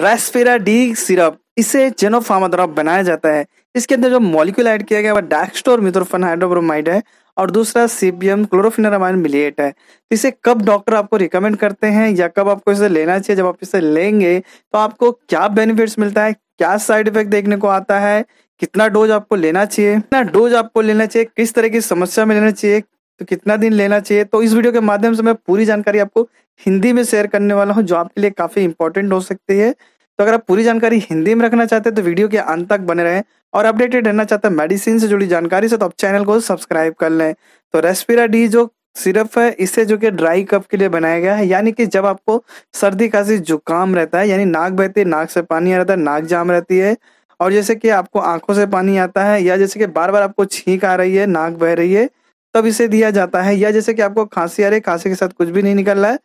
रेस्पिरा D syrup, इसे जेनोफार्मा द्वारा बनाया जाता है। इसके अंदर जो मॉलिक्यूल ऐड किया गया वह डैक्सट्रोमेथॉर्फन हाइड्रोब्रोमाइड है और दूसरा सीबियम क्लोरोफेनिरामाइन मेलिएट है। तो इसे कब डॉक्टर आपको रिकमेंड करते हैं या कब आपको इसे लेना चाहिए? जब आप इसे लेंगे तो आपको क्या बेनिफिट्स मिलता है, क्या साइड इफेक्ट देखने को आता है, कितना डोज आपको लेना चाहिए, किस तरह की समस्या में लेना चाहिए, तो कितना दिन लेना चाहिए, तो इस वीडियो के माध्यम से मैं पूरी जानकारी आपको हिंदी में शेयर करने वाला हूं जो आपके लिए काफी इंपॉर्टेंट हो सकती है। तो अगर आप पूरी जानकारी हिंदी में रखना चाहते हैं तो वीडियो के अंत तक बने रहें और अपडेटेड रहना चाहते हैं मेडिसिन से जुड़ी जानकारी से तो आप चैनल को सब्सक्राइब कर लें। तो रेस्पिरा डी जो सिरप है इसे जो कि ड्राई कफ के लिए बनाया गया है, यानी कि जब आपको सर्दी खांसी जुकाम रहता है, यानी नाक बहती है, नाक से पानी आ रहा है, नाक जाम रहती है, और जैसे कि आपको आंखों से पानी आता है, या जैसे कि बार बार आपको छींक आ रही है, नाक बह रही है, तब इसे दिया जाता है, या जैसे कि आपको खांसी आ रही है, खांसी के साथ कुछ भी नहीं निकल रहा है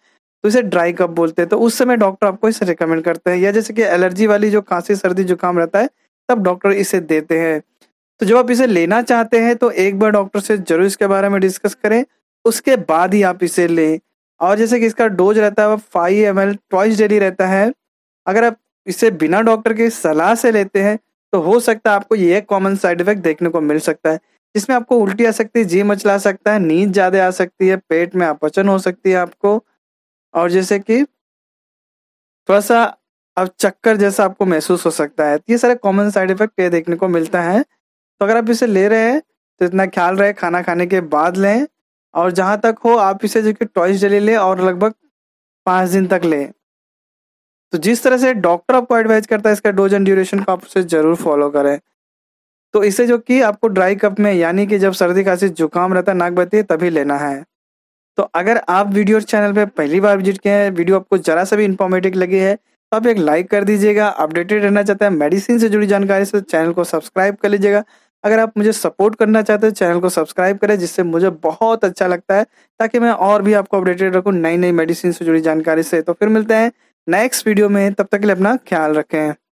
तो इसे ड्राई कफ बोलते हैं। तो उस समय डॉक्टर आपको इसे रिकमेंड करते हैं, या जैसे कि एलर्जी वाली जो खांसी सर्दी जुकाम रहता है तब डॉक्टर इसे देते हैं। तो जब आप इसे लेना चाहते हैं तो एक बार डॉक्टर से जरूर इसके बारे में डिस्कस करें, उसके बाद ही आप इसे लें। और जैसे कि इसका डोज रहता है 5 ml ट्वाइस डेली रहता है। अगर आप इसे बिना डॉक्टर की सलाह से लेते हैं तो हो सकता है आपको ये कॉमन साइड इफेक्ट देखने को मिल सकता है, जिसमें आपको उल्टी आ सकती है, जी मचला सकता है, नींद ज्यादा आ सकती है, पेट में अपचन हो सकती है आपको, और जैसे कि थोड़ा सा अब चक्कर जैसा आपको महसूस हो सकता है। ये सारे कॉमन साइड इफेक्ट ये देखने को मिलता है। तो अगर आप इसे ले रहे हैं तो इतना ख्याल रहे खाना खाने के बाद लें, और जहां तक हो आप इसे जो कि टॉयस डेली लें और लगभग 5 दिन तक लें। तो जिस तरह से डॉक्टर आपको एडवाइज करता है इसका डोज एंड ड्यूरेशन को आप उसे जरूर फॉलो करें। तो इसे जो कि आपको ड्राई कफ में, यानी कि जब सर्दी खांसी जुकाम रहता है, नाक बहती है, तभी लेना है। तो अगर आप वीडियो चैनल पे पहली बार विजिट किए हैं, वीडियो आपको जरा सा भी इन्फॉर्मेटिव लगी है तो आप एक लाइक कर दीजिएगा। अपडेटेड रहना चाहते हैं मेडिसिन से जुड़ी जानकारी से चैनल को सब्सक्राइब कर लीजिएगा। अगर आप मुझे सपोर्ट करना चाहते हैं चैनल को सब्सक्राइब करें, जिससे मुझे बहुत अच्छा लगता है, ताकि मैं और भी आपको अपडेटेड रखूँ नई नई मेडिसिन से जुड़ी जानकारी से। तो फिर मिलते हैं नेक्स्ट वीडियो में, तब तक के लिए अपना ख्याल रखें।